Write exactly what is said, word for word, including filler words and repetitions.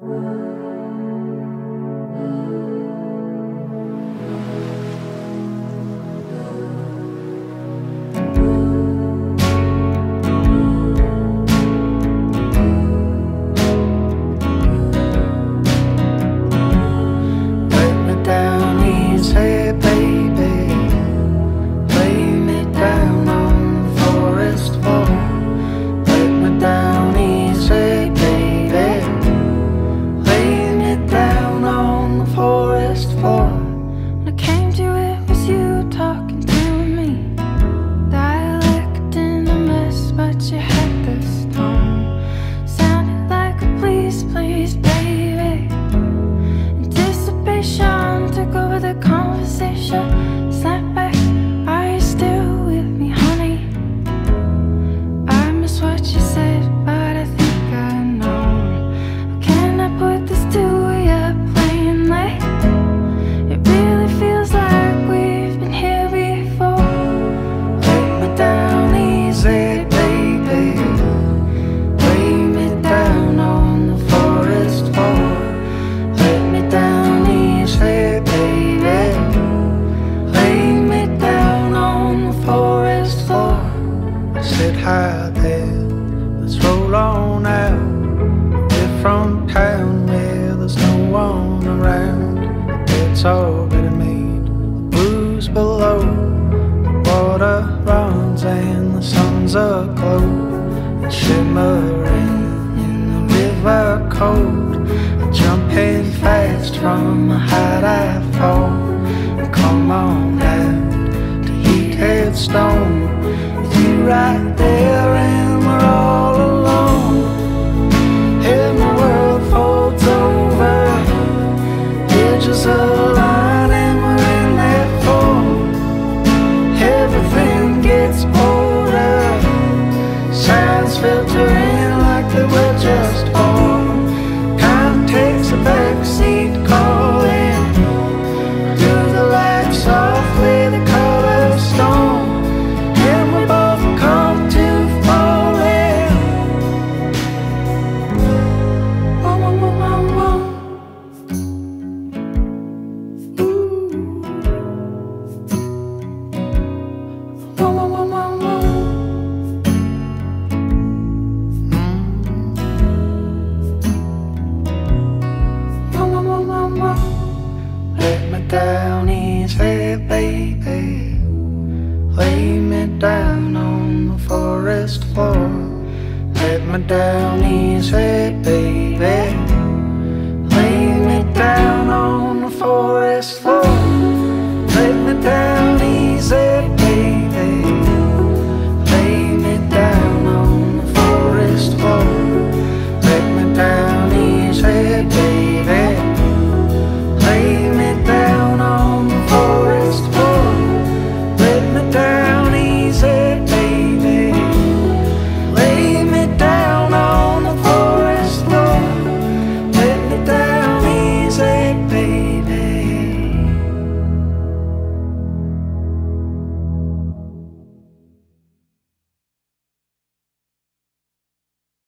Say, baby, lay me down on the forest floor. Lay me down easy, baby. Lay me down on the forest floor. When I came to it, it was you talking to me. Dialect in a mess, but you had this tone. Sounded like a please, please, baby. Anticipation took over the conversation. Snap back, are you still with me, honey? I miss what you said, but I think I know. Can I put this to you plainly? It really feels like we've been here before. Lay me down easy, baby. Lay me down on the forest floor. Lay me down easy, baby. Sit high there, let's roll on out. We're from town where there's no one around. It's already made, the blues below. The water runs and the sun's aglow. It's shimmering in the river cold. I'm jumping fast from a height I fall. And come on out to heated stone. You right there and we're all alone. And the world folds over, edges align and we're in that fold. Everything gets bolder, sounds filter in like they were just born. Time takes a backseat calling to the light softly, the color of stone. Down easy, baby. Lay me down on the forest floor. Lay me down easy, baby.